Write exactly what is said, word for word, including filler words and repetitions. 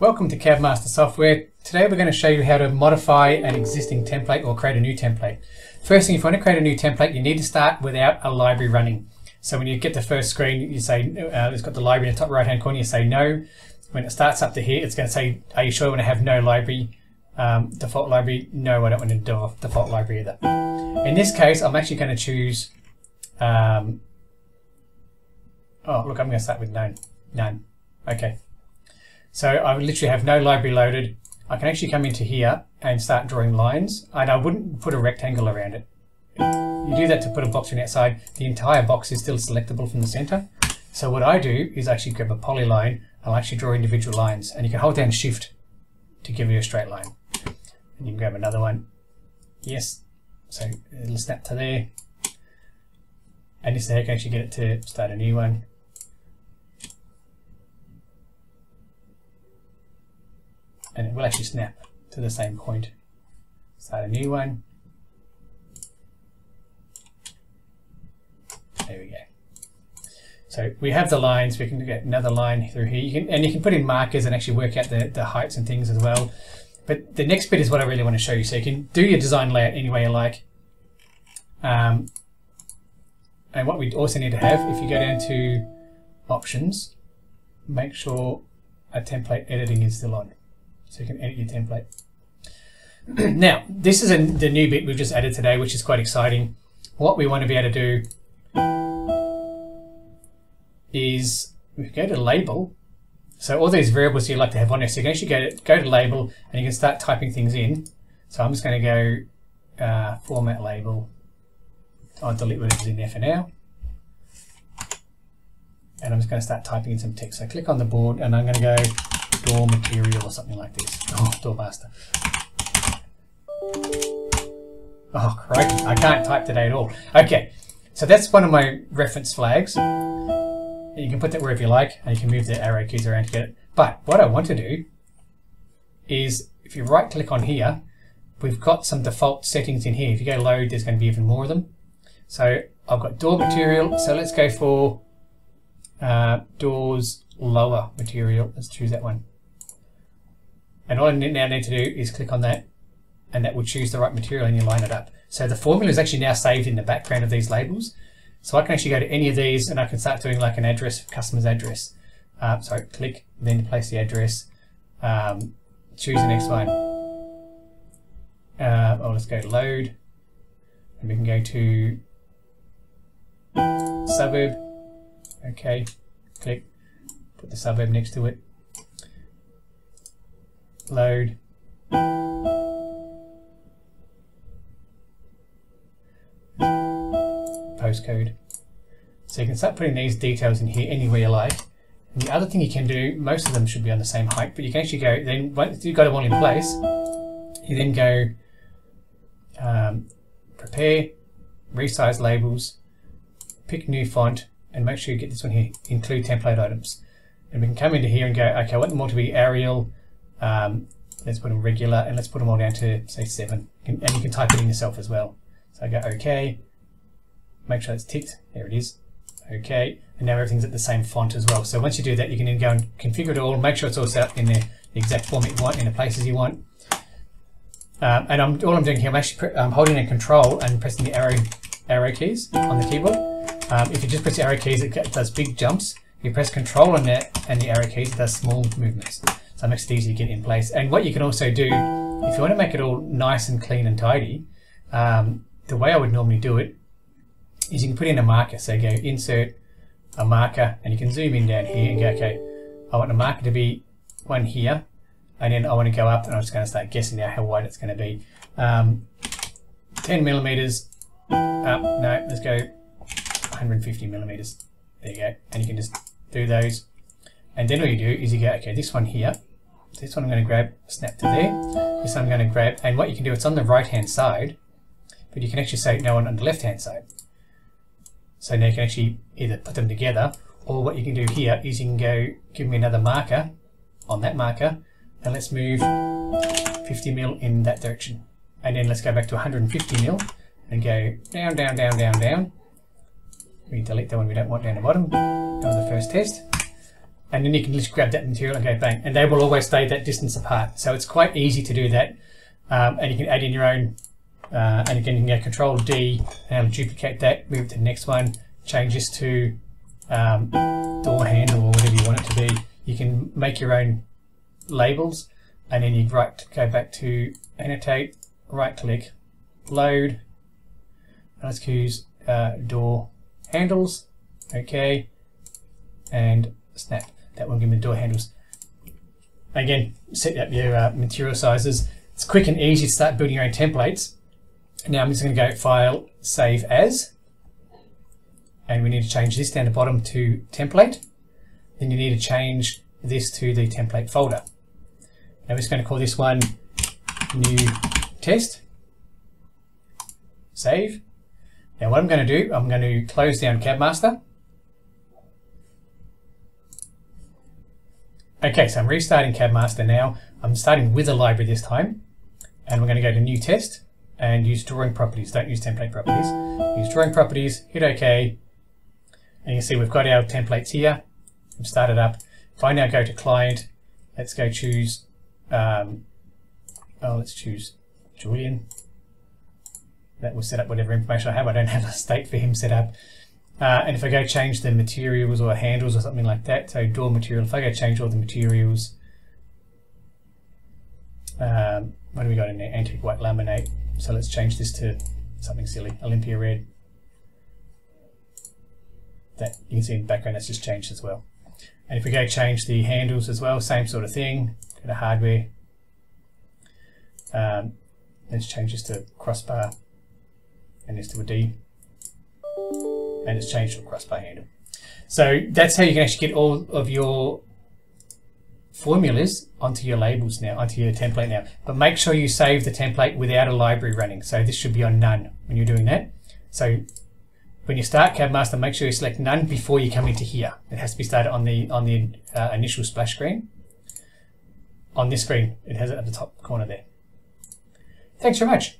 Welcome to CabMaster Software. Today we're going to show you how to modify an existing template or create a new template. First thing, if you want to create a new template, you need to start without a library running. So when you get the first screen, you say, uh, it's got the library in the top right hand corner, you say no. When it starts up to here, it's going to say, are you sure you want to have no library, um, default library? No, I don't want to do a default library either. In this case, I'm actually going to choose, um, oh look, I'm going to start with none, none, okay. So I would literally have no library loaded. I can actually come into here and start drawing lines, and I wouldn't put a rectangle around it. You do that to put a box on the outside, the entire box is still selectable from the center. So what I do is actually grab a polyline, I'll actually draw individual lines, and you can hold down shift to give you a straight line. And you can grab another one, yes, so it'll snap to there. And this is how you can actually get it to start a new one. And it will actually snap to the same point. Start a new one. There we go. So we have the lines, we can get another line through here. You can, and you can put in markers and actually work out the, the heights and things as well. But the next bit is what I really want to show you. So you can do your design layout any way you like. Um, and what we also need to have, if you go down to options, make sure our template editing is still on. So you can edit your template. Now, this is a, the new bit we've just added today, which is quite exciting. What we want to be able to do is we go to label. So all these variables you like to have on there. So you can actually go to, go to label and you can start typing things in. So I'm just going to go uh, format label. I'll delete whatever's in there for now. And I'm just going to start typing in some text. So click on the board and I'm going to go door material or something like this. Oh, door master. Oh, crikey, I can't type today at all. Okay, so that's one of my reference flags. And you can put that wherever you like, and you can move the arrow keys around to get it. But what I want to do is, if you right click on here, we've got some default settings in here. If you go load, there's going to be even more of them. So I've got door material, so let's go for uh, doors lower material. Let's choose that one. And all I now need to do is click on that, and that will choose the right material and you line it up. So the formula is actually now saved in the background of these labels. So I can actually go to any of these and I can start doing like an address, customer's address. Um, sorry, click, then place the address, um, choose the next one. Uh, oh, let's go to load. And we can go to suburb. Okay, click. Put the suburb next to it. Load. Postcode. So you can start putting these details in here anywhere you like. And the other thing you can do, most of them should be on the same height, but you can actually go, then once you've got them all in place, you then go um, prepare, resize labels, pick new font, and make sure you get this one here, include template items. And we can come into here and go, okay, I want them all to be Arial, um, let's put them regular, and let's put them all down to, say, seven. And you can type it in yourself as well. So I go, okay, make sure it's ticked, there it is, okay. And now everything's at the same font as well. So once you do that, you can then go and configure it all, make sure it's all set up in the exact format you want, in the places you want. Um, and I'm, all I'm doing here, I'm actually I'm holding in control and pressing the arrow, arrow keys on the keyboard. Um, if you just press the arrow keys, it does big jumps. You press control on that and the arrow keys, does small movements. So it makes it easy to get in place. And what you can also do, if you want to make it all nice and clean and tidy, um, the way I would normally do it is you can put in a marker. So you go insert a marker and you can zoom in down here and go, okay, I want the marker to be one here. And then I want to go up and I'm just going to start guessing now how wide it's going to be. Um, ten millimeters up, no, let's go one hundred fifty millimeters. There you go, and you can just do those, and then all you do is you go, okay, this one here, this one I'm going to grab, snap to there, this one I'm going to grab, and what you can do, it's on the right hand side, but you can actually say no one on the left hand side. So now you can actually either put them together, or what you can do here is you can go, give me another marker on that marker, and let's move fifty mil in that direction, and then let's go back to one hundred fifty mil and go down, down, down, down, down. We delete the one we don't want down the bottom. That was the first test. and then you can just grab that material and go bang, and they will always stay that distance apart. So it's quite easy to do that, um, and you can add in your own, uh, and again you can go Control D and duplicate that, move to the next one, change this to um, door handle or whatever you want it to be. You can make your own labels, and then you right go back to annotate, right click, load, let's choose uh, door handles, okay, and snap. That will give me the door handles. Again, set up your uh, material sizes. It's quick and easy to start building your own templates. Now I'm just going to go File, Save As, and we need to change this down the bottom to Template. Then you need to change this to the template folder. Now we're just going to call this one New Test. Save. Now what I'm going to do, I'm going to close down CabMaster. Okay, so I'm restarting CabMaster now. I'm starting with a library this time, and we're going to go to New Test and use Drawing Properties. Don't use Template Properties. Use Drawing Properties, hit OK, and you can see we've got our templates here. We've started up. If I now go to Client, let's go choose, um, oh, let's choose Julian. That will set up whatever information I have. I don't have a state for him set up. Uh, and if I go change the materials or handles or something like that, so door material, if I go change all the materials, um, what do we got in there? Antique white laminate. So let's change this to something silly, Olympia red. That you can see in the background, that's just changed as well. And if we go change the handles as well, same sort of thing, go to hardware. Um, let's change this to crossbar and this to a D. And it's changed to a crossbar handle. So that's how you can actually get all of your formulas onto your labels now, onto your template now. But make sure you save the template without a library running. So this should be on none when you're doing that. So when you start CabMaster, make sure you select none before you come into here. It has to be started on the on the uh, initial splash screen. On this screen, it has it at the top corner there. Thanks very much.